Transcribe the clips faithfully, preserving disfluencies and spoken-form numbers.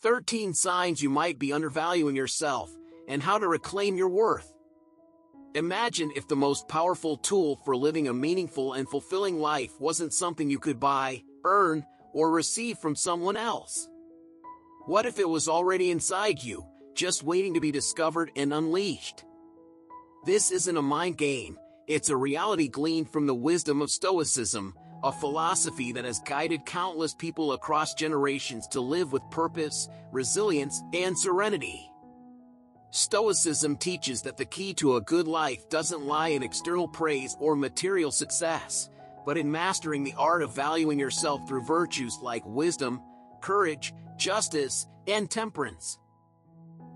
thirteen Signs You Might Be Undervaluing Yourself, and How to Reclaim Your Worth. Imagine if the most powerful tool for living a meaningful and fulfilling life wasn't something you could buy, earn, or receive from someone else. What if it was already inside you, just waiting to be discovered and unleashed? This isn't a mind game, it's a reality gleaned from the wisdom of Stoicism, a philosophy that has guided countless people across generations to live with purpose, resilience, and serenity. Stoicism teaches that the key to a good life doesn't lie in external praise or material success, but in mastering the art of valuing yourself through virtues like wisdom, courage, justice, and temperance.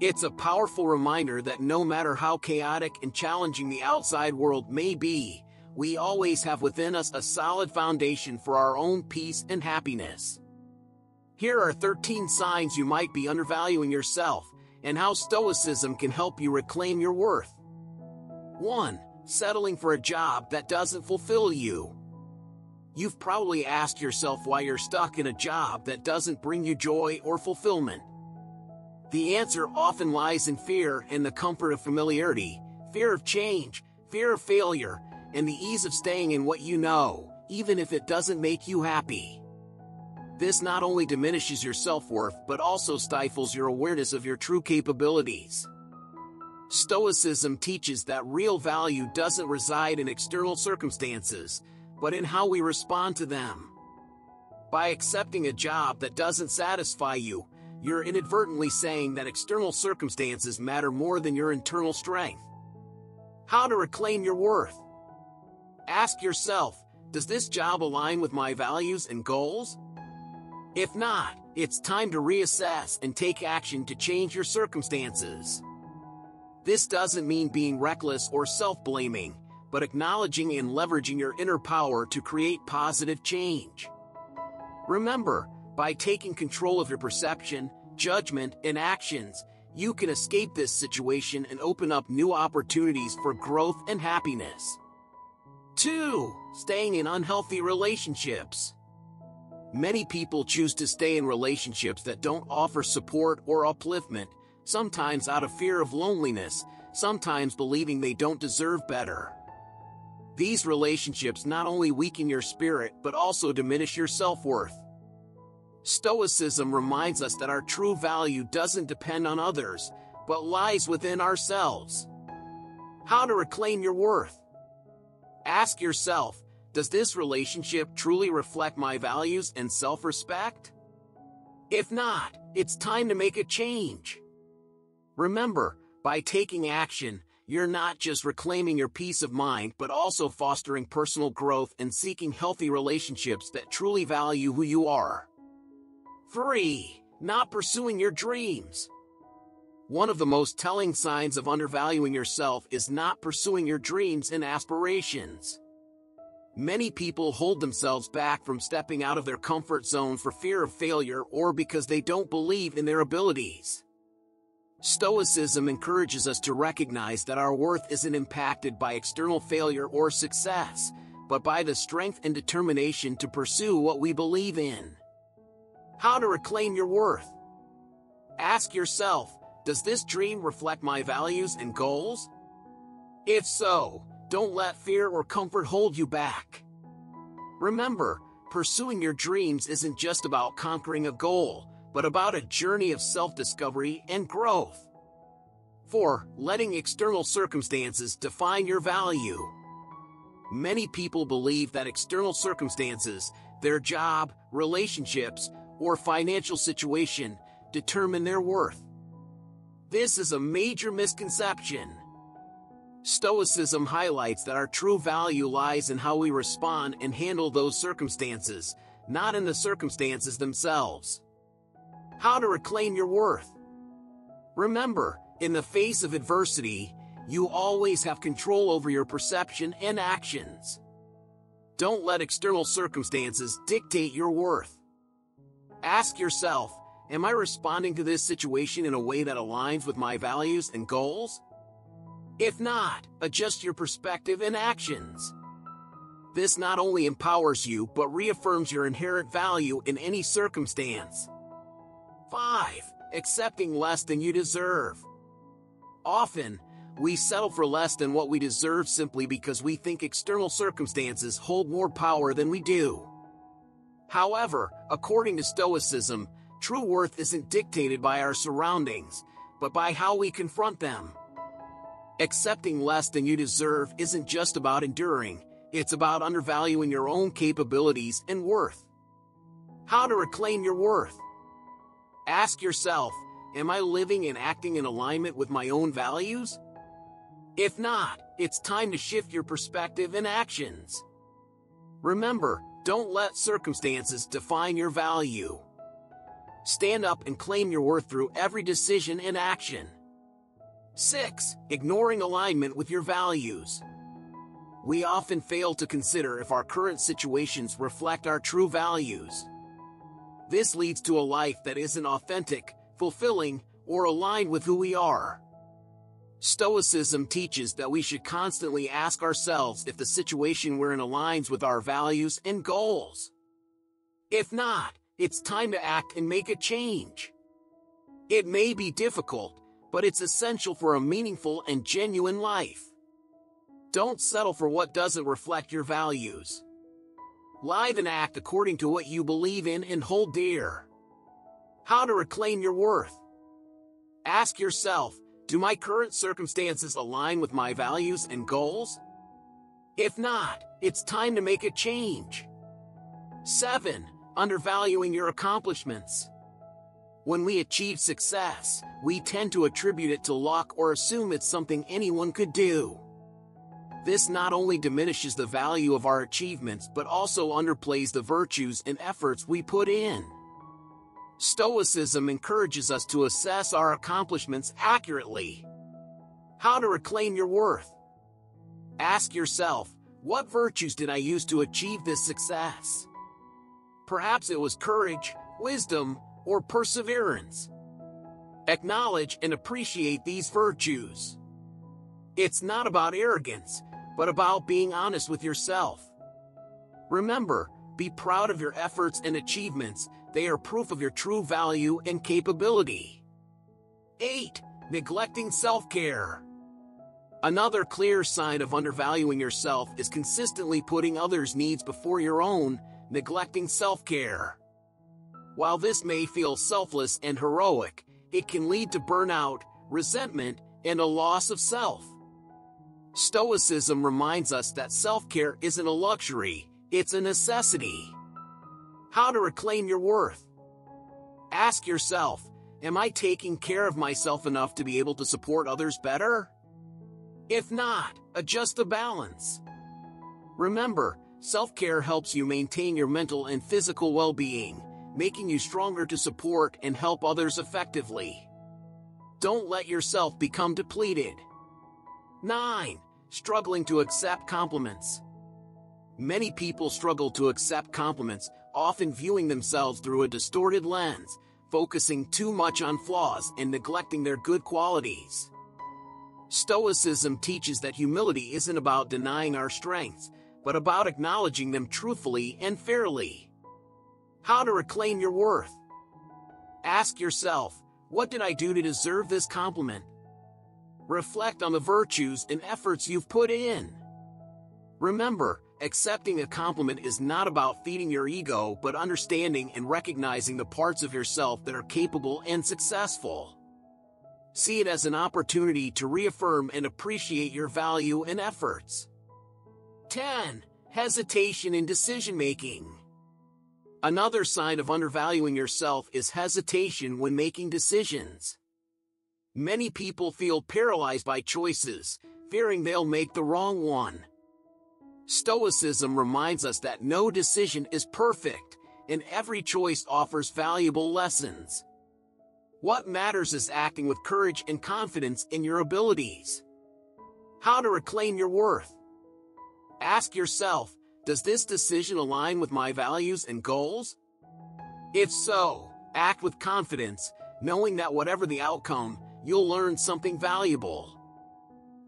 It's a powerful reminder that no matter how chaotic and challenging the outside world may be, we always have within us a solid foundation for our own peace and happiness. Here are thirteen signs you might be undervaluing yourself, and how Stoicism can help you reclaim your worth. one Settling for a job that doesn't fulfill you. You've probably asked yourself why you're stuck in a job that doesn't bring you joy or fulfillment. The answer often lies in fear and the comfort of familiarity, fear of change, fear of failure, and the ease of staying in what you know, even if it doesn't make you happy. This not only diminishes your self-worth but also stifles your awareness of your true capabilities. Stoicism teaches that real value doesn't reside in external circumstances, but in how we respond to them. By accepting a job that doesn't satisfy you, you're inadvertently saying that external circumstances matter more than your internal strength. How to reclaim your worth? Ask yourself, does this job align with my values and goals? If not, it's time to reassess and take action to change your circumstances. This doesn't mean being reckless or self-blaming, but acknowledging and leveraging your inner power to create positive change. Remember, by taking control of your perception, judgment, and actions, you can escape this situation and open up new opportunities for growth and happiness. two Staying in unhealthy relationships. Many people choose to stay in relationships that don't offer support or upliftment, sometimes out of fear of loneliness, sometimes believing they don't deserve better. These relationships not only weaken your spirit but also diminish your self-worth. Stoicism reminds us that our true value doesn't depend on others, but lies within ourselves. How to reclaim your worth? Ask yourself, does this relationship truly reflect my values and self-respect? If not, it's time to make a change. Remember, by taking action, you're not just reclaiming your peace of mind but also fostering personal growth and seeking healthy relationships that truly value who you are. three Not pursuing your dreams. One of the most telling signs of undervaluing yourself is not pursuing your dreams and aspirations. Many people hold themselves back from stepping out of their comfort zone for fear of failure or because they don't believe in their abilities. Stoicism encourages us to recognize that our worth isn't impacted by external failure or success, but by the strength and determination to pursue what we believe in. How to reclaim your worth? Ask yourself, does this dream reflect my values and goals? If so, don't let fear or comfort hold you back. Remember, pursuing your dreams isn't just about conquering a goal, but about a journey of self-discovery and growth. four Letting external circumstances define your value. Many people believe that external circumstances, their job, relationships, or financial situation, determine their worth. This is a major misconception. Stoicism highlights that our true value lies in how we respond and handle those circumstances, not in the circumstances themselves. How to reclaim your worth? Remember, in the face of adversity, you always have control over your perception and actions. Don't let external circumstances dictate your worth. Ask yourself, am I responding to this situation in a way that aligns with my values and goals? If not, adjust your perspective and actions. This not only empowers you but reaffirms your inherent value in any circumstance. five. Accepting less than you deserve. Often, we settle for less than what we deserve simply because we think external circumstances hold more power than we do. However, according to Stoicism, true worth isn't dictated by our surroundings, but by how we confront them. Accepting less than you deserve isn't just about enduring, it's about undervaluing your own capabilities and worth. How to reclaim your worth? Ask yourself, am I living and acting in alignment with my own values? If not, it's time to shift your perspective and actions. Remember, don't let circumstances define your value. Stand up and claim your worth through every decision and action. six. Ignoring alignment with your values. We often fail to consider if our current situations reflect our true values. This leads to a life that isn't authentic, fulfilling, or aligned with who we are. Stoicism teaches that we should constantly ask ourselves if the situation we're in aligns with our values and goals. If not, it's time to act and make a change. It may be difficult, but it's essential for a meaningful and genuine life. Don't settle for what doesn't reflect your values. Live and act according to what you believe in and hold dear. How to reclaim your worth? Ask yourself, do my current circumstances align with my values and goals? If not, it's time to make a change. seven. Undervaluing your accomplishments. When we achieve success, we tend to attribute it to luck or assume it's something anyone could do. This not only diminishes the value of our achievements but also underplays the virtues and efforts we put in. Stoicism encourages us to assess our accomplishments accurately. How to reclaim your worth? Ask yourself, what virtues did I use to achieve this success? Perhaps it was courage, wisdom, or perseverance. Acknowledge and appreciate these virtues. It's not about arrogance, but about being honest with yourself. Remember, be proud of your efforts and achievements. They are proof of your true value and capability. eight. Neglecting self-care. Another clear sign of undervaluing yourself is consistently putting others' needs before your own, neglecting self-care. While this may feel selfless and heroic, it can lead to burnout, resentment, and a loss of self. Stoicism reminds us that self-care isn't a luxury, it's a necessity. How to reclaim your worth? Ask yourself, am I taking care of myself enough to be able to support others better? If not, adjust the balance. Remember, self-care helps you maintain your mental and physical well-being, making you stronger to support and help others effectively. Don't let yourself become depleted. nine. Struggling to accept compliments. Many people struggle to accept compliments, often viewing themselves through a distorted lens, focusing too much on flaws and neglecting their good qualities. Stoicism teaches that humility isn't about denying our strengths, but about acknowledging them truthfully and fairly. How to reclaim your worth? Ask yourself, what did I do to deserve this compliment? Reflect on the virtues and efforts you've put in. Remember, accepting a compliment is not about feeding your ego, but understanding and recognizing the parts of yourself that are capable and successful. See it as an opportunity to reaffirm and appreciate your value and efforts. ten. Hesitation in decision-making. Another sign of undervaluing yourself is hesitation when making decisions. Many people feel paralyzed by choices, fearing they'll make the wrong one. Stoicism reminds us that no decision is perfect, and every choice offers valuable lessons. What matters is acting with courage and confidence in your abilities. How to reclaim your worth? Ask yourself, does this decision align with my values and goals? If so, act with confidence, knowing that whatever the outcome, you'll learn something valuable.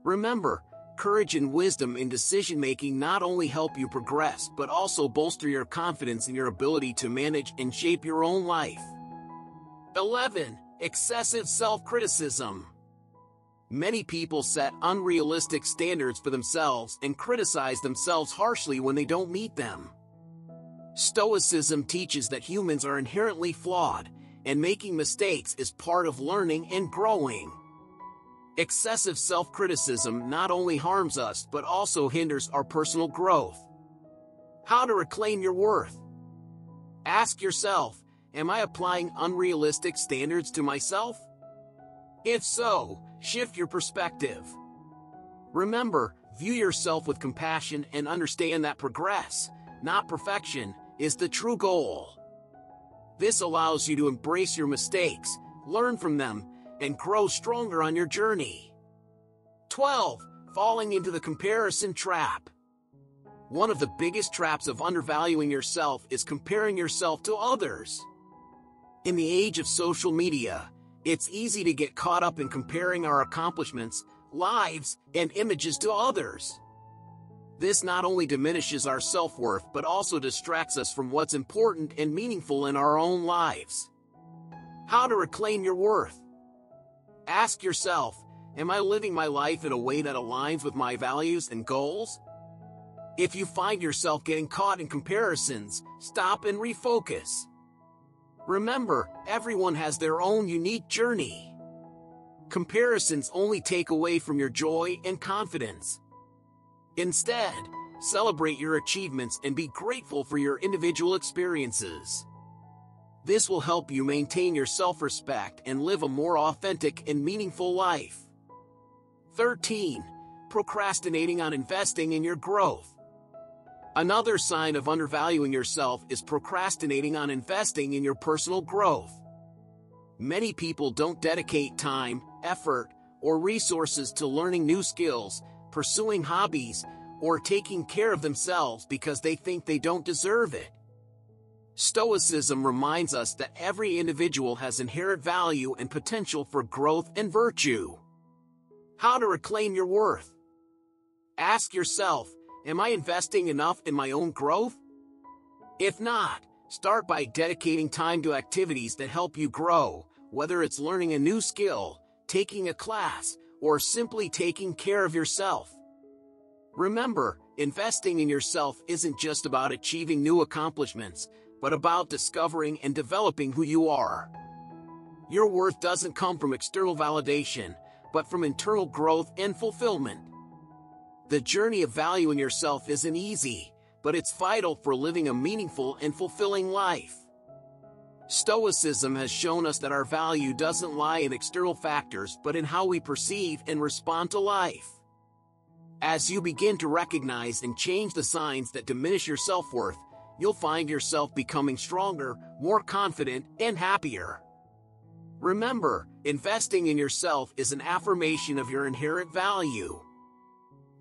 Remember, courage and wisdom in decision-making not only help you progress, but also bolster your confidence in your ability to manage and shape your own life. eleven. Excessive self-criticism. Many people set unrealistic standards for themselves and criticize themselves harshly when they don't meet them. Stoicism teaches that humans are inherently flawed, and making mistakes is part of learning and growing. Excessive self-criticism not only harms us but also hinders our personal growth. How to reclaim your worth? Ask yourself, am I applying unrealistic standards to myself? If so, shift your perspective. Remember, view yourself with compassion and understand that progress, not perfection, is the true goal. This allows you to embrace your mistakes, learn from them, and grow stronger on your journey. twelve. Falling into the comparison trap. One of the biggest traps of undervaluing yourself is comparing yourself to others. In the age of social media, it's easy to get caught up in comparing our accomplishments, lives, and images to others. This not only diminishes our self-worth but also distracts us from what's important and meaningful in our own lives. How to reclaim your worth? Ask yourself, am I living my life in a way that aligns with my values and goals? If you find yourself getting caught in comparisons, stop and refocus. Remember, everyone has their own unique journey. Comparisons only take away from your joy and confidence. Instead, celebrate your achievements and be grateful for your individual experiences. This will help you maintain your self-respect and live a more authentic and meaningful life. thirteen. Procrastinating on investing in your growth. Another sign of undervaluing yourself is procrastinating on investing in your personal growth. Many people don't dedicate time, effort, or resources to learning new skills, pursuing hobbies, or taking care of themselves because they think they don't deserve it. Stoicism reminds us that every individual has inherent value and potential for growth and virtue. How to reclaim your worth? Ask yourself, am I investing enough in my own growth? If not, start by dedicating time to activities that help you grow, whether it's learning a new skill, taking a class, or simply taking care of yourself. Remember, investing in yourself isn't just about achieving new accomplishments, but about discovering and developing who you are. Your worth doesn't come from external validation, but from internal growth and fulfillment. The journey of valuing yourself isn't easy, but it's vital for living a meaningful and fulfilling life. Stoicism has shown us that our value doesn't lie in external factors but in how we perceive and respond to life. As you begin to recognize and change the signs that diminish your self-worth, you'll find yourself becoming stronger, more confident, and happier. Remember, investing in yourself is an affirmation of your inherent value.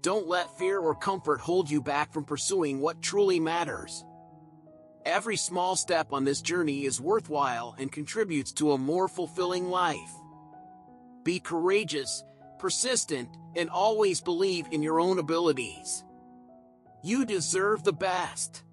Don't let fear or comfort hold you back from pursuing what truly matters. Every small step on this journey is worthwhile and contributes to a more fulfilling life. Be courageous, persistent, and always believe in your own abilities. You deserve the best.